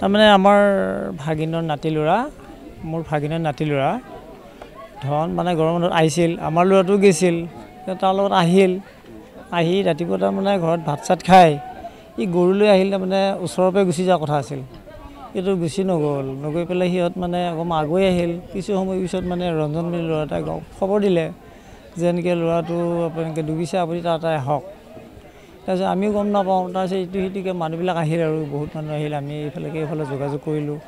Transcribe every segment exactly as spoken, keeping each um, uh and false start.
Amane amar bhaginor natilura, mur bhaginor natilura. Thon mane goromonot aisil, amar luratu gisil. Tar logot ahil, ahi ratipota mane ghorot bhat sat khai. I goru loi ahil mane usor pe gusi ja kotha asil. Etu gusi nogol, nogoi pelai hiot mane akom agoi ahil. Kichu somoy pisot mane Ranjan mili lura eta khobor dile. Jenke luratu aponke dubise apuni tar tai hok. As I am going to say to hit a manubila hero, good man, Hilami, Fellow Zukazuku,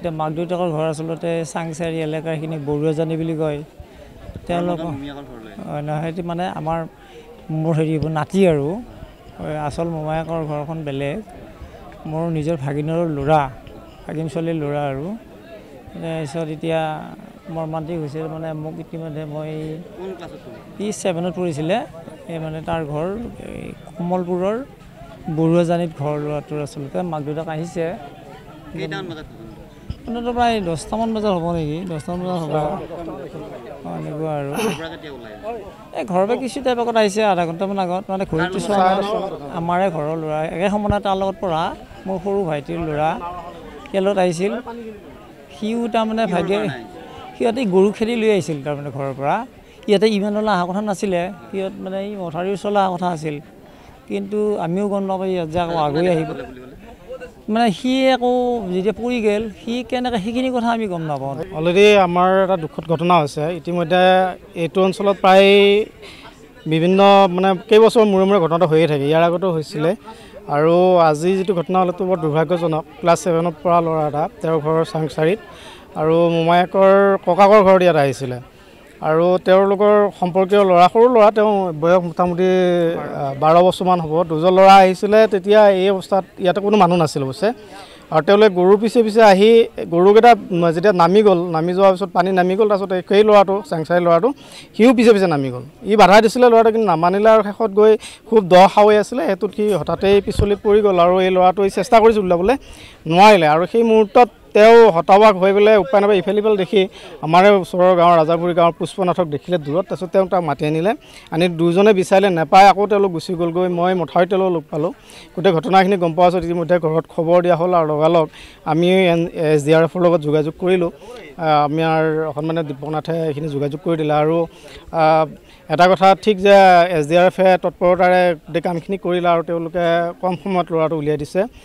the Magdu Horasolote, Sangsari, Leka, Hini, Burgas and Ibiligoi. Tell of Mana Amar Murhibunatiru, Asol Momak or Horhon Bele, more Niger Hagino Lura, Hagin Soli Luraru, Soritia Mormanti, who said Mana Mokitima de Moy, E seven or two is মানে তার ঘর কমলপুৰৰ বৰুৱাজানীত ঘৰ লৰাটো আসলতে মাগদুটা আহিছে কেইটান বজাত উন্নত প্ৰায় দহটা মান বজাত হ'ব নেকি দহটা মান বজাত হ'ব মানে গো আৰু প্ৰগতিয়া ওলাই এ ঘৰবে কিছু টাইপকত আহিছে আধা ঘন্টা মান আগত মানে ঘৰটো চোৱা আমাৰে ঘৰৰ লৰা একে সমনা তাৰ লগত পৰা মোৰ সৰু ভাইটিৰ লৰা কেলত আহিছিল সিউ তাৰ মানে ভাগে সিহঁতে গৰু খেদি লৈ আহিছিল তাৰ মানে ঘৰৰ পৰা ইয়াতে ইমানলা আহা কথা নাছিলে কিয়ত মানে এই মথাৰিৰ চলা কথা আছিল কিন্তু আমিও গণ নবাই যাক আগৈ আহিব মানে হি একো যেতিয়া পৰি গেল হি কেনেকৈ হিখিনি কথা আমি গম নাপাওঁ অলৰেডি আমাৰ এটা দুখত ঘটনা হৈছে ইতিমধ্যে এইটো অঞ্চলত প্ৰায় বিভিন্ন মানে কেইবছৰ মূৰে মূৰে ঘটনাটো হৈয়ে থাকে ইয়াৰ আগতো হৈছিল আৰু আজি যেটো ঘটনা হলতো বৰ দুৰ্ভাগ্যজনক ক্লাস seven ৰ পৰা লৰা এটা তেওঁৰ ঘৰৰ সংসাৰিত আৰু মোমায়েকৰ ককাকৰ ঘৰ ইয়াত আহিছিল আৰু তেওঁৰ লগৰ সম্পৰ্কীয় লৰা সৰু লৰা তেওঁ বয়স মোটামুটি twelve বছৰ মান হ'ব দুজন লৰা আহিছিল তেতিয়া এই অৱস্থাত ইয়াতে কোনো মানুহ নাছিল বুঝছে আৰু তেওঁলে গৰু পিছে পিছে আহি গৰুকেটা যেতিয়া নামি গল নামি যোৱাৰ পিছত পানী নামি গল তাৰছত এই লৰাটো সাংসাই লৰাটো হিউ পিছে পিছে নামি গল ই বাধা দিছিল লৰাটো কিন্তু নামানিলে আৰু শেষত গৈ খুব দহ হৈ আছিল এটো কি হঠাতেই পিছলি পৰি গল আৰু এই লৰাটো চেষ্টা কৰিছিল বলে নোৱাৰিলে আৰু সেই মুহূৰ্তত তেও হতাবাক হৈ গলে উপায়নবে ইফেলিবল দেখি আমাৰে সৰৰ গাঁৱৰ ৰাজাপুৰি গাঁৱৰ পুষ্পনাথক দেখিলে দূৰত তাৰছত তেওঁ তাক মাতি আনিলে আনি দুজনে বিচাৰিলে নাপায় আকৌ তেল গুছি গল গৈ মই মঠাৰি তেল লগ পালো কোটে ঘটনাখিনি গম পাওছ ইতিমধ্যে ঘৰত খবৰ দিয়া হল আৰু লগালক আমি এছডিআৰএফৰ লগত যোগাযোগ কৰিলো আমাৰ অকনমানে দীপনাথে এখিনি যোগাযোগ কৰি দিলা আৰু এটা কথা ঠিক যে এছডিআৰএফে তৎপৰতাৰে কামখিনি কৰিলা আৰু তেওঁলোকে কম সময়ত লৰাটো উলিয়াই দিছে